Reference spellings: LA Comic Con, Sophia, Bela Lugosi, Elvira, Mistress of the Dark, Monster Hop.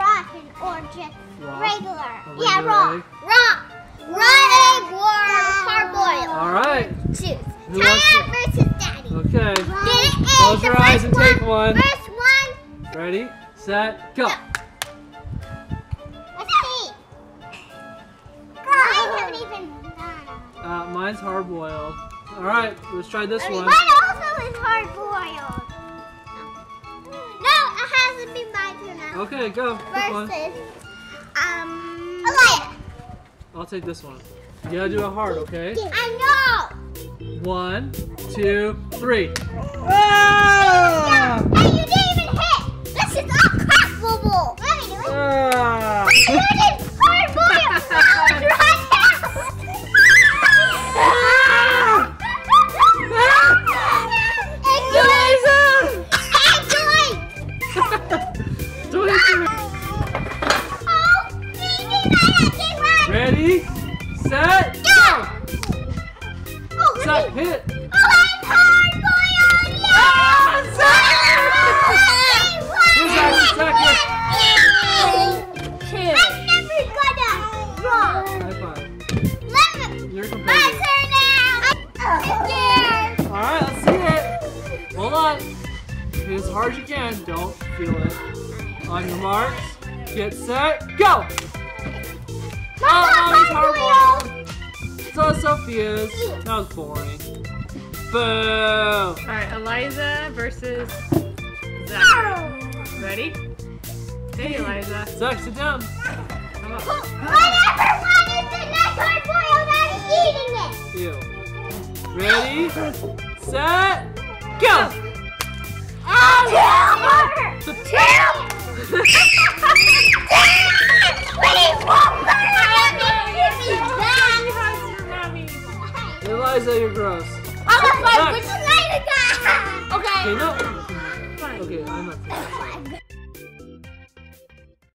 rotten or just rock? Regular? Yeah, raw. Raw egg or parboiled. All right. Choose. Taya versus Daddy. Okay. Close your eyes and take one. First one. Ready, set, go. Let's see. I haven't even done. Mine's hard boiled. All right, let's try this one. Mine also is hard boiled. Okay, go. Versus, Aliyah. I'll take this one. You gotta do it hard, okay? I know. 1, 2, 3. Ah! And you didn't even hit. This is all crap bubble. Let me do it. Ah. You did hard boil. Ready, set, go! Oh, set, hit! Oh, I'm hard-boiled! Yeah! Ah, set! Here's our second. I'm never gonna draw. High five. You're complete. My turn now! I'm scared! Alright, let's see it. Hold on. Hit as hard as you can. Don't feel it. On your marks, get set, go! Oh, it's hard. So Sophia's. That was boring. Boo! Alright, Eliza versus Zach. Ready? Hey, Eliza. Zach, sit down. Come on. Whatever one is the next hard boiled, I'm eating it. Ew. Ready, set, go! Oh, two! Two! Eliza, you're gross. Oh, my God. Okay. Okay, no. Fine. Okay, I'm not.